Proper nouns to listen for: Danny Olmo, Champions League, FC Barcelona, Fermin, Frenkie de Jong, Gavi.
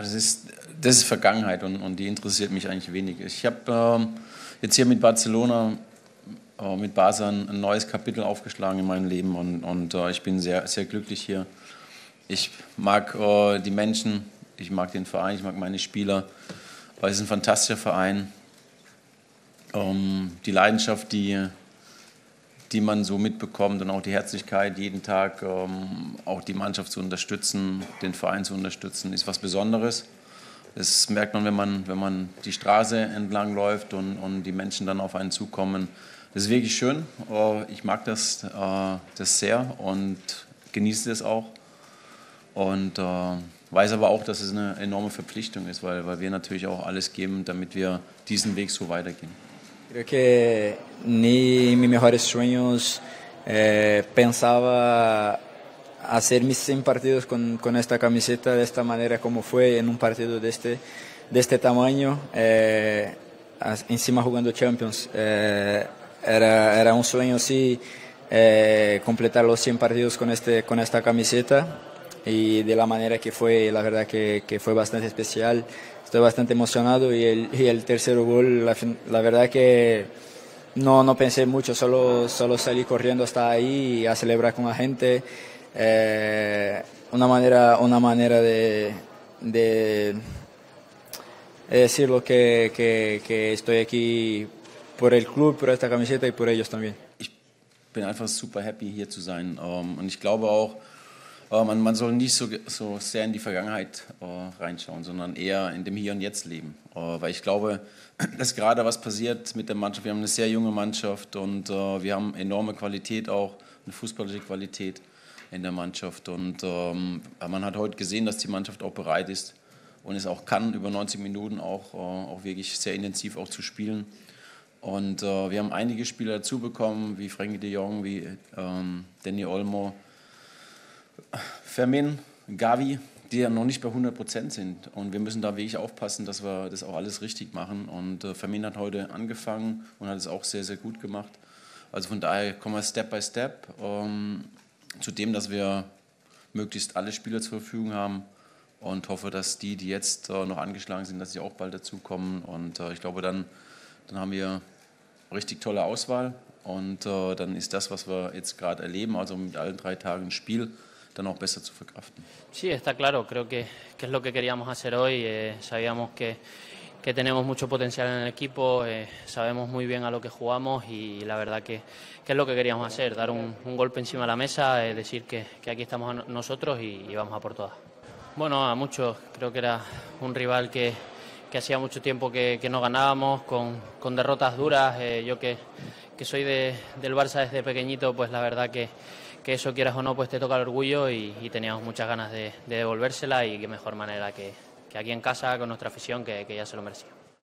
Das ist Vergangenheit und die interessiert mich eigentlich wenig. Ich habe jetzt hier mit Barcelona, mit Barca ein neues Kapitel aufgeschlagen in meinem Leben und ich bin sehr, sehr glücklich hier. Ich mag die Menschen, ich mag den Verein, ich mag meine Spieler. Es ist ein fantastischer Verein. Die Leidenschaft, die man so mitbekommt und auch die Herzlichkeit, jeden Tag auch die Mannschaft zu unterstützen, den Verein zu unterstützen, ist was Besonderes. Das merkt man, wenn man die Straße entlang läuft und die Menschen dann auf einen zukommen. Das ist wirklich schön. Ich mag das sehr und genieße das auch. Und weiß aber auch, dass es eine enorme Verpflichtung ist, weil wir natürlich auch alles geben, damit wir diesen Weg so weitergehen. Creo que ni en mis mejores sueños pensaba hacer mis 100 partidos con esta camiseta de esta manera como fue en un partido de este tamaño, encima jugando Champions. Era un sueño, sí, completar los 100 partidos con esta camiseta y de la manera que fue, la verdad que fue bastante especial. Estoy bastante emocionado y el tercer gol, la verdad que no pensé mucho, solo salí corriendo hasta ahí a celebrar con la gente. Una manera de decirlo que estoy aquí por el club, por esta camiseta y por ellos también. Ich bin einfach super happy hier zu sein und ich glaube auch, man soll nicht so sehr in die Vergangenheit reinschauen, sondern eher in dem Hier und Jetzt leben. Weil ich glaube, dass gerade was passiert mit der Mannschaft. Wir haben eine sehr junge Mannschaft und wir haben enorme Qualität auch, eine fußballische Qualität in der Mannschaft. Und man hat heute gesehen, dass die Mannschaft auch bereit ist und es auch kann, über 90 Minuten auch wirklich sehr intensiv auch zu spielen. Und wir haben einige Spieler dazu bekommen, wie Frenkie de Jong, wie Danny Olmo, Fermin, Gavi, die ja noch nicht bei 100% sind. Und wir müssen da wirklich aufpassen, dass wir das auch alles richtig machen. Und Fermin hat heute angefangen und hat es auch sehr, sehr gut gemacht. Also von daher kommen wir Step by Step zu dem, dass wir möglichst alle Spieler zur Verfügung haben und hoffe, dass die jetzt noch angeschlagen sind, dass sie auch bald dazukommen. Und ich glaube, dann haben wir richtig tolle Auswahl. Und dann ist das, was wir jetzt gerade erleben, also mit allen 3 Tagen Spiel, dann auch besser zu verkraften. Sí, está claro. Creo que es lo que queríamos hacer hoy. Sabíamos que tenemos mucho potencial en el equipo. Sabemos muy bien a lo que jugamos y la verdad que es lo que queríamos hacer. Dar un golpe encima de la mesa, decir que aquí estamos nosotros y vamos a por todas. Bueno, a muchos. Creo que era un rival que hacía mucho tiempo que no ganábamos, con derrotas duras. Yo que soy del Barça desde pequeñito, pues la verdad que eso, quieras o no, pues te toca el orgullo y teníamos muchas ganas de devolvérsela y qué mejor manera que aquí en casa, con nuestra afición, que ya se lo merecía.